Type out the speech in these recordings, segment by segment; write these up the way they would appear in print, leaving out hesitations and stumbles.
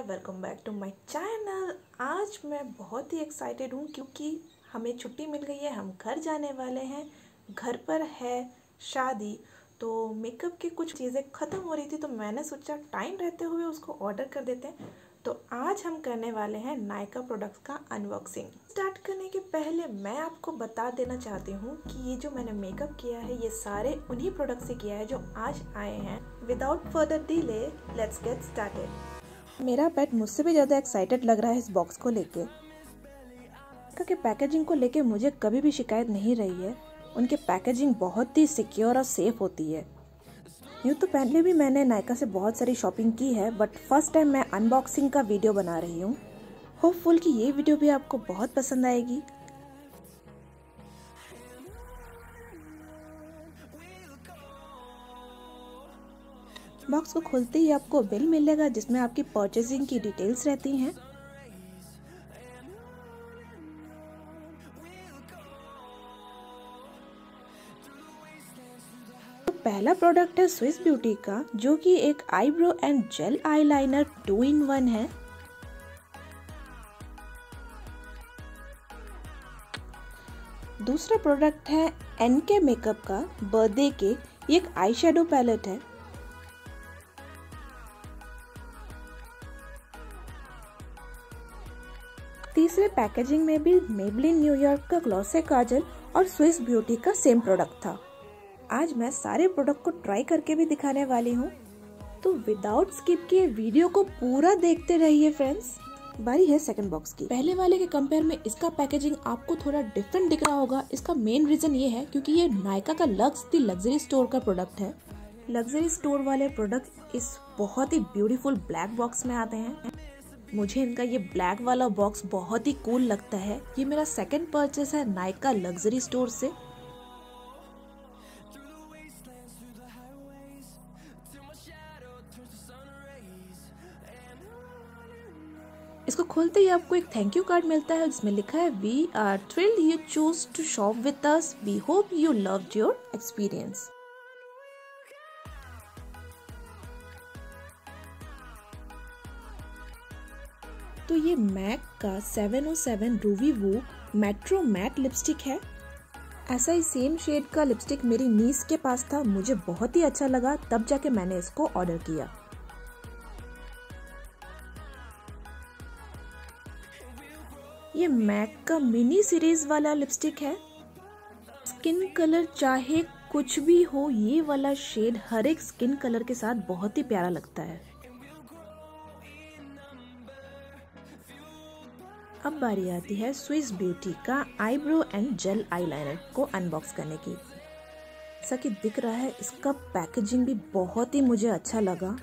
Hi welcome back to my channel. आज मैं बहुत ही एक्साइटेड हूँ क्योंकि हमें छुट्टी मिल गई है, हम घर जाने वाले हैं। घर पर है शादी तो मेकअप की कुछ चीज़ें ख़त्म हो रही थी तो मैंने सोचा टाइम रहते हुए उसको ऑर्डर कर देते हैं। तो आज हम करने वाले हैं नायका प्रोडक्ट्स का अनबॉक्सिंग। स्टार्ट करने के पहले मैं आपको बता देना चाहती हूँ कि ये जो मैंने मेकअप किया है ये सारे उन्हीं प्रोडक्ट से किया है जो आज आए हैं। Without further delay let's get started. मेरा पेट मुझसे भी ज़्यादा एक्साइटेड लग रहा है इस बॉक्स को लेके। क्योंकि पैकेजिंग को लेके मुझे कभी भी शिकायत नहीं रही है, उनकी पैकेजिंग बहुत ही सिक्योर और सेफ होती है। यूँ तो पहले भी मैंने नायका से बहुत सारी शॉपिंग की है बट फर्स्ट टाइम मैं अनबॉक्सिंग का वीडियो बना रही हूँ। होपफुल कि ये वीडियो भी आपको बहुत पसंद आएगी। बॉक्स को खोलते ही आपको बिल मिलेगा जिसमें आपकी परचेजिंग की डिटेल्स रहती हैं। पहला प्रोडक्ट है स्विस ब्यूटी का, जो कि एक eyebrow and gel eyeliner 2 in 1 है। दूसरा प्रोडक्ट है एनके मेकअप का बर्थडे केक, ये एक आई शेडो पैलेट है। तीसरे पैकेजिंग में भी मेबलिन न्यूयॉर्क का ग्लॉसे काजल और स्विस ब्यूटी का सेम प्रोडक्ट था। आज मैं सारे प्रोडक्ट को ट्राई करके भी दिखाने वाली हूँ, तो विदाउट स्किप किए वीडियो को पूरा देखते रहिए फ्रेंड्स। बारी है सेकंड बॉक्स की। पहले वाले के कंपेयर में इसका पैकेजिंग आपको थोड़ा डिफरेंट दिख रहा होगा। इसका मेन रीजन ये है क्योंकि ये नायका का लक्स दी लग्जरी स्टोर का प्रोडक्ट है। लग्जरी स्टोर वाले प्रोडक्ट इस बहुत ही ब्यूटीफुल ब्लैक बॉक्स में आते हैं। मुझे इनका ये ब्लैक वाला बॉक्स बहुत ही कूल लगता है। ये मेरा सेकेंड परचेस है नायका लग्जरी स्टोर से। इसको खोलते ही आपको एक थैंक यू कार्ड मिलता है जिसमें लिखा है we are thrilled you choose to shop with us, we hope you loved your experience. तो ये मैक का 707 रूबी वू मेट्रो मैट लिपस्टिक है। ऐसा ही सेम शेड का लिपस्टिक मेरी नीस के पास था, मुझे बहुत ही अच्छा लगा तब जाके मैंने इसको ऑर्डर किया। ये मैक का मिनी सीरीज वाला लिपस्टिक है। स्किन कलर चाहे कुछ भी हो, ये वाला शेड हर एक स्किन कलर के साथ बहुत ही प्यारा लगता है। अब बारी आती है स्विस ब्यूटी का आईब्रो एंड जेल आईलाइनर को अनबॉक्स करने की। जैसा कि दिख रहा है इसका पैकेजिंग भी बहुत ही मुझे अच्छा लगा।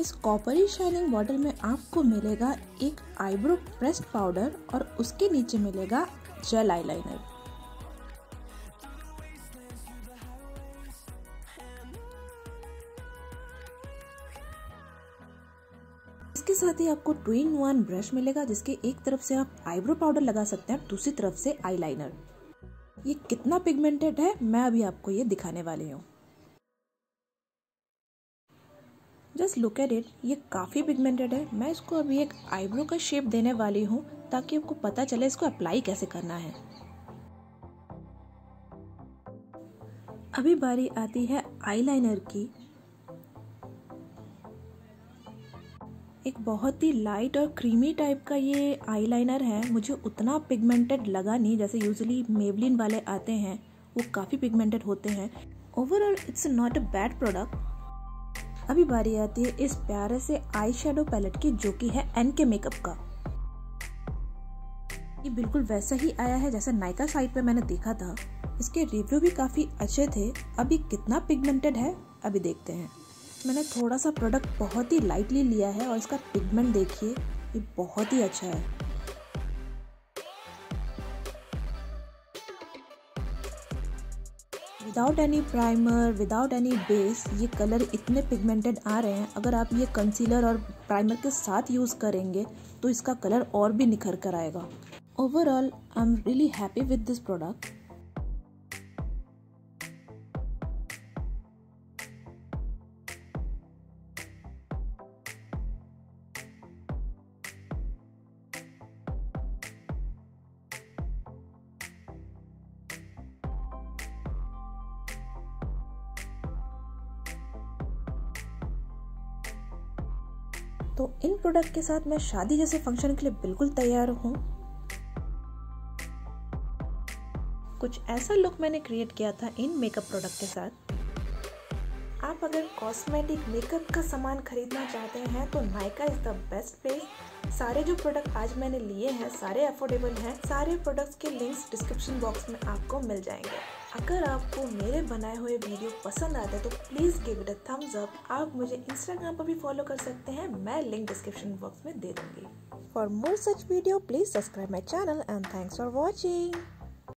इस कॉपरी शाइनिंग बॉटल में आपको मिलेगा एक आईब्रो प्रेस्ड पाउडर और उसके नीचे मिलेगा जेल आईलाइनर। इसके साथ ही आपको 2 in 1 ब्रश मिलेगा जिसके एक तरफ से आप आईब्रो पाउडर लगा सकते हैं, दूसरी तरफ से आईलाइनर। ये कितना पिगमेंटेड है मैं अभी आपको ये दिखाने वाली हूँ। जस्ट लुक एट इट, ये काफ़ी पिगमेंटेड है। मैं इसको अभी एक आईब्रो का शेप देने वाली हूँ ताकि आपको पता चले इसको अप्लाई कैसे करना है। अभी बारी आती है आईलाइनर की। एक बहुत ही लाइट और क्रीमी टाइप का ये आईलाइनर है। मुझे उतना पिगमेंटेड लगा नहीं जैसे यूजुअली मेबलिन वाले आते हैं, वो काफ़ी पिगमेंटेड होते हैं। Overall it's not a bad product. अभी बारी आती है इस प्यारे से आई शेडो पैलेट की, जो कि है एनके मेकअप का। ये बिल्कुल वैसा ही आया है जैसा नायका साइट पे मैंने देखा था। इसके रिव्यू भी काफ़ी अच्छे थे। अभी कितना पिगमेंटेड है अभी देखते हैं। मैंने थोड़ा सा प्रोडक्ट बहुत ही लाइटली लिया है और इसका पिगमेंट देखिए, ये बहुत ही अच्छा है। Without any primer, without any base ये कलर इतने पिगमेंटेड आ रहे हैं। अगर आप ये कंसीलर और प्राइमर के साथ यूज़ करेंगे तो इसका कलर और भी निखर कर आएगा। Overall I am really happy with this product. तो इन प्रोडक्ट के साथ मैं शादी जैसे फंक्शन के लिए बिल्कुल तैयार हूँ। कुछ ऐसा लुक मैंने क्रिएट किया था इन मेकअप प्रोडक्ट के साथ। आप अगर कॉस्मेटिक मेकअप का सामान खरीदना चाहते हैं तो Nykaa is the best place. सारे जो प्रोडक्ट आज मैंने लिए हैं सारे अफोर्डेबल हैं। सारे प्रोडक्ट्स के लिंक्स डिस्क्रिप्शन बॉक्स में आपको मिल जाएंगे। अगर आपको मेरे बनाए हुए वीडियो पसंद आते हैं तो please give it a thumbs up. आप मुझे इंस्टाग्राम पर भी फॉलो कर सकते हैं, मैं लिंक डिस्क्रिप्शन बॉक्स में दे दूँगी। For more such video please subscribe my channel and thanks for watching.